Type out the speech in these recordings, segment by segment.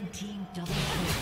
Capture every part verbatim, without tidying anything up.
Red team double kill.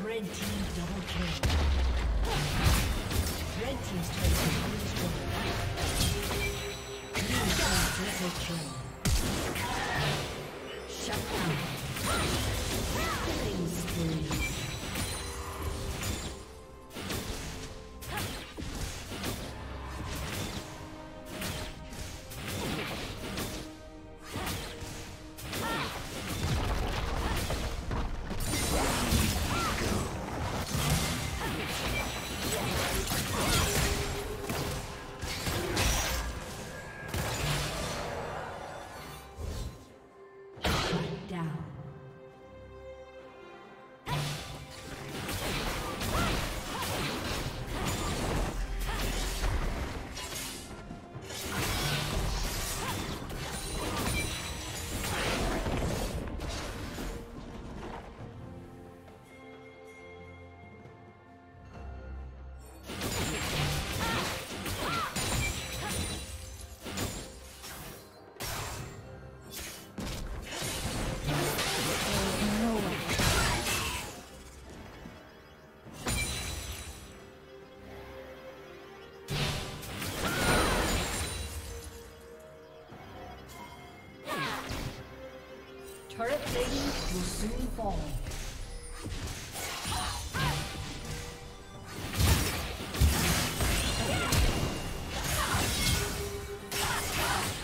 Red team double kill. Red team's turret has been destroyed. Blue team's turret has killed. Shut down. Killing spree. Turret plating will soon fall.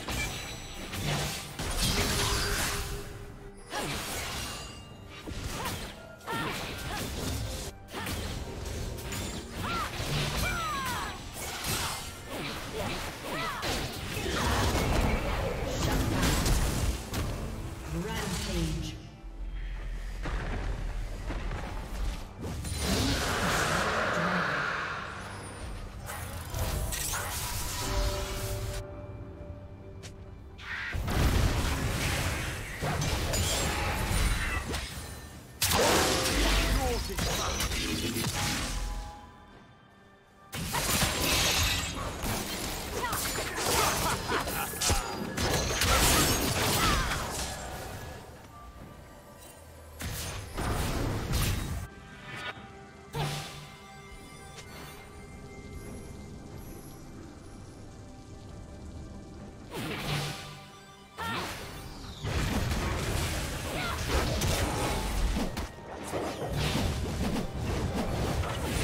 Let's go.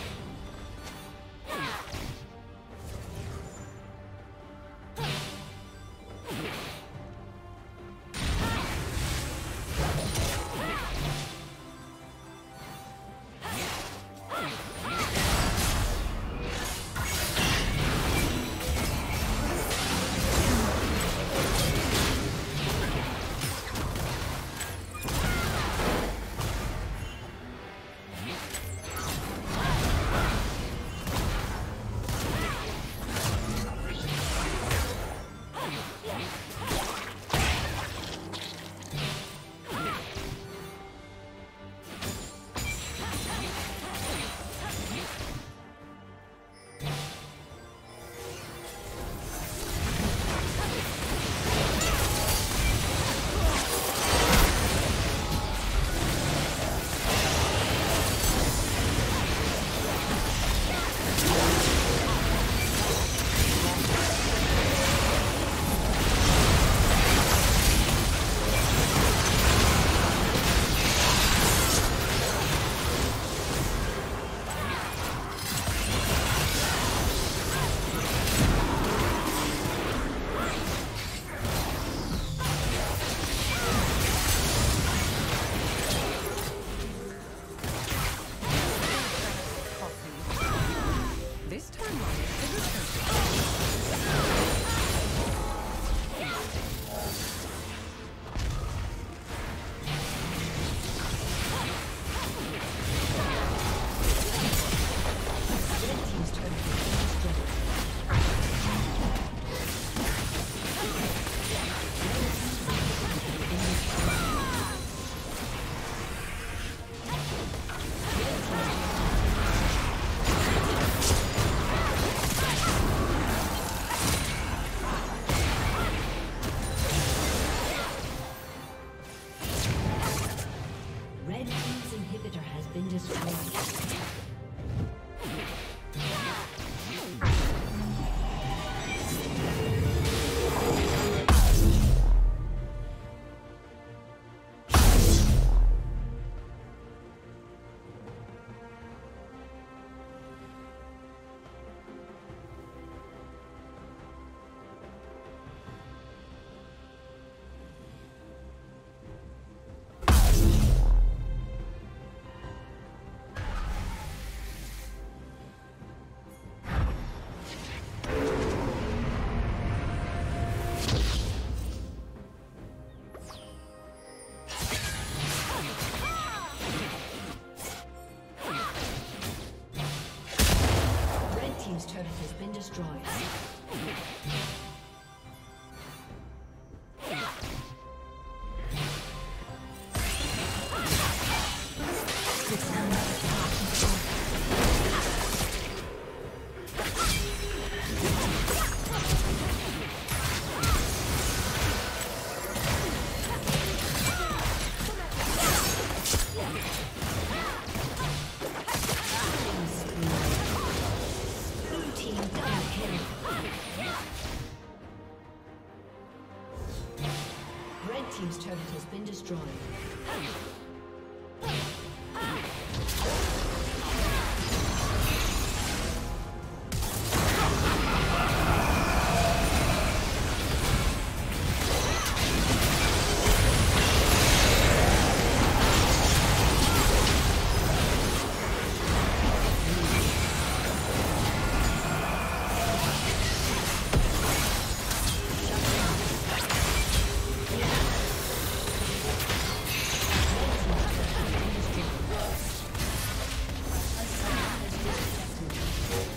Team's turret has been destroyed.